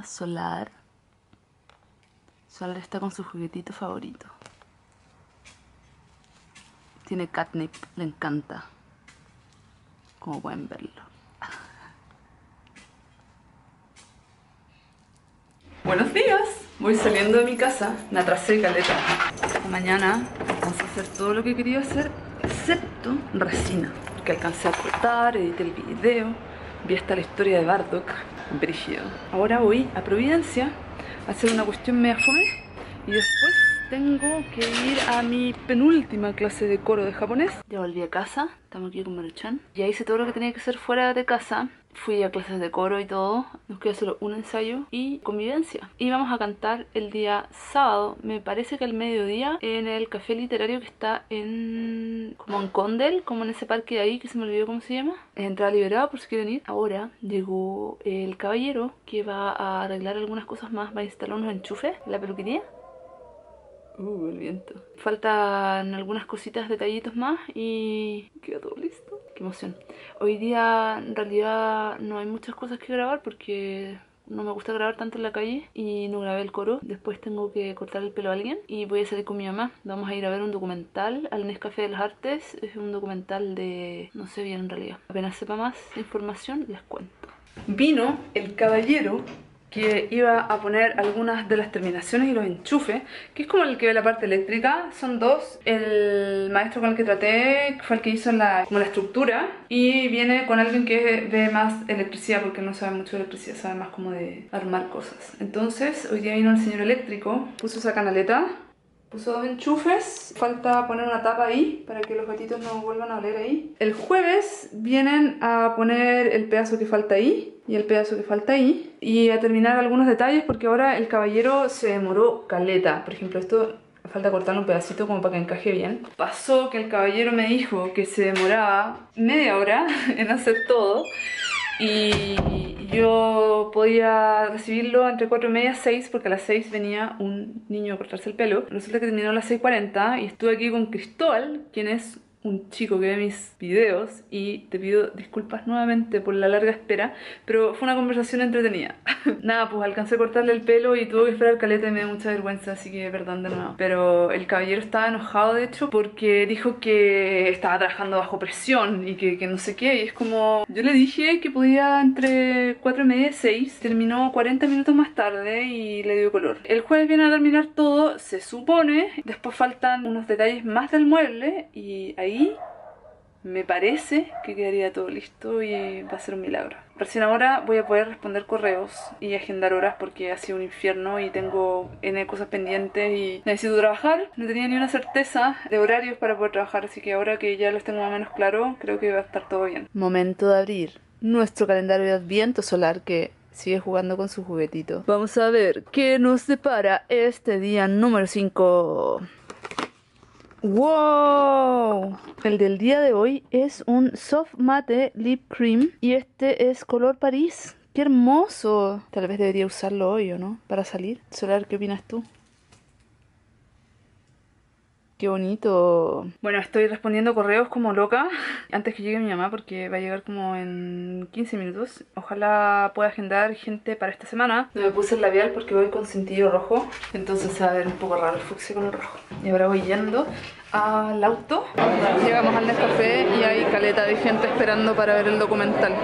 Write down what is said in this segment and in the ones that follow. a Solar. Solar está con su juguetito favorito. Tiene catnip, le encanta, como pueden verlo. Buenos días, voy saliendo de mi casa, me atrasé caleta. Mañana alcancé a hacer todo lo que quería hacer, excepto resina, porque alcancé a cortar, edité el video, vi hasta la historia de Bardock, brígido. Ahora voy a Providencia a hacer una cuestión media fome y después tengo que ir a mi penúltima clase de coro de japonés. Ya volví a casa, estamos aquí con Maruchan. Ya hice todo lo que tenía que hacer fuera de casa. Fui a clases de coro y todo. Nos queda solo un ensayo y convivencia. Y vamos a cantar el día sábado, me parece que al mediodía, en el café literario que está en... como en Condell, como en ese parque de ahí que se me olvidó cómo se llama. Es entrada liberada por si quieren ir. Ahora llegó el caballero que va a arreglar algunas cosas más. Va a instalar unos enchufes en la peluquería. El viento. Faltan algunas cositas, detallitos más y queda todo listo. Qué emoción. Hoy día en realidad no hay muchas cosas que grabar porque no me gusta grabar tanto en la calle y no grabé el coro. Después tengo que cortar el pelo a alguien y voy a salir con mi mamá. Vamos a ir a ver un documental al Nescafé de las Artes. Es un documental de... no sé bien en realidad. Apenas sepa más información les cuento. Vino el caballero que iba a poner algunas de las terminaciones y los enchufes, que es como el que ve la parte eléctrica, son dos. El maestro con el que traté fue el que hizo como la estructura, y viene con alguien que ve más electricidad, porque no sabe mucho de electricidad, sabe más como de armar cosas. Entonces hoy día vino el señor eléctrico, puso esa canaleta, puso dos enchufes, falta poner una tapa ahí para que los gatitos no vuelvan a oler ahí. El jueves vienen a poner el pedazo que falta ahí y el pedazo que falta ahí, y a terminar algunos detalles, porque ahora el caballero se demoró caleta. Por ejemplo, esto falta cortarle un pedacito como para que encaje bien. Pasó que el caballero me dijo que se demoraba media hora en hacer todo y yo podía recibirlo entre 4 y media, 6, porque a las 6 venía un niño a cortarse el pelo. Resulta que terminó a las 6:40 y estuve aquí con Cristóbal, quien es un chico que ve mis videos, y te pido disculpas nuevamente por la larga espera, pero fue una conversación entretenida. Nada, pues alcancé a cortarle el pelo y tuve que esperar caleta y me da mucha vergüenza, así que perdón de nuevo. Pero el caballero estaba enojado, de hecho, porque dijo que estaba trabajando bajo presión y que no sé qué, y es como... yo le dije que podía entre 4 y media y 6, terminó 40 minutos más tarde y le dio color. El jueves viene a terminar todo, se supone. Después faltan unos detalles más del mueble y ahí me parece que quedaría todo listo y va a ser un milagro. Recién ahora voy a poder responder correos y agendar horas, porque ha sido un infierno y tengo N cosas pendientes y necesito trabajar. No tenía ni una certeza de horarios para poder trabajar, así que ahora que ya los tengo más o menos claro, creo que va a estar todo bien. Momento de abrir nuestro calendario de Adviento. Solar, que sigue jugando con su juguetito. Vamos a ver qué nos depara este día número 5. ¡Wow! El del día de hoy es un soft matte lip cream y este es color París. ¡Qué hermoso! Tal vez debería usarlo hoy, ¿o no? Para salir. Solar, ¿qué opinas tú? ¡Qué bonito! Bueno, estoy respondiendo correos como loca antes que llegue mi mamá, porque va a llegar como en 15 minutos. Ojalá pueda agendar gente para esta semana. Me puse el labial porque voy con cintillo rojo, entonces se va a ver un poco raro el fucsia con el rojo. Y ahora voy yendo al auto. Llegamos al Nescafé y hay caleta de gente esperando para ver el documental.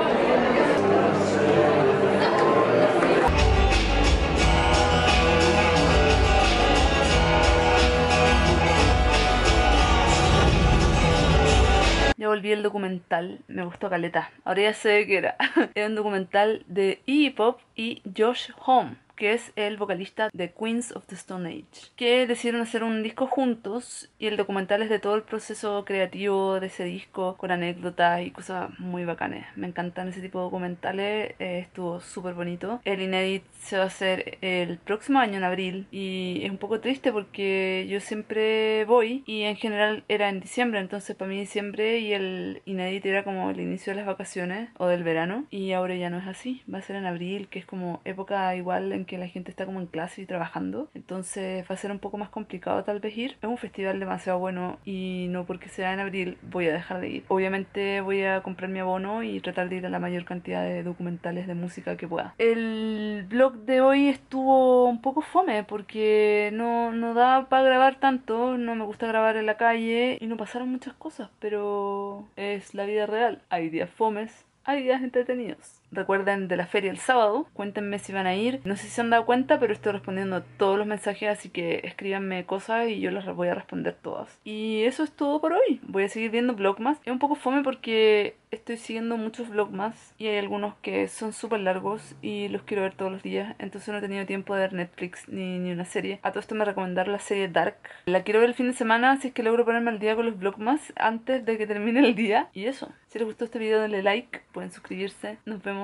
Ya volví el documental, me gustó caleta. Ahora ya sé de qué era. Era un documental de Iggy Pop y Josh Homme, que es el vocalista de Queens of the Stone Age, que decidieron hacer un disco juntos, y el documental es de todo el proceso creativo de ese disco, con anécdotas y cosas muy bacanes. Me encantan ese tipo de documentales, estuvo súper bonito. El Inédit se va a hacer el próximo año en abril, y es un poco triste porque yo siempre voy y en general era en diciembre, entonces para mí diciembre y el Inédit era como el inicio de las vacaciones o del verano, y ahora ya no es así, va a ser en abril, que es como época igual en que la gente está como en clase y trabajando, entonces va a ser un poco más complicado tal vez ir. Es un festival demasiado bueno y no porque sea en abril voy a dejar de ir. Obviamente voy a comprar mi abono y tratar de ir a la mayor cantidad de documentales de música que pueda. El vlog de hoy estuvo un poco fome porque no da para grabar tanto, no me gusta grabar en la calle y no pasaron muchas cosas, pero es la vida real. Hay días fomes, hay días entretenidos. Recuerden de la feria el sábado, cuéntenme si van a ir. No sé si se han dado cuenta, pero estoy respondiendo a todos los mensajes, así que escríbanme cosas y yo las voy a responder todas. Y eso es todo por hoy. Voy a seguir viendo Vlogmas. Es un poco fome porque estoy siguiendo muchos Vlogmas y hay algunos que son súper largos y los quiero ver todos los días, entonces no he tenido tiempo de ver Netflix ni una serie. A todo esto me recomendaron la serie Dark. La quiero ver el fin de semana, si es que logro ponerme al día con los Vlogmas antes de que termine el día. Y eso, si les gustó este video denle like, pueden suscribirse. Nos vemos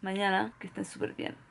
mañana, que estén súper bien.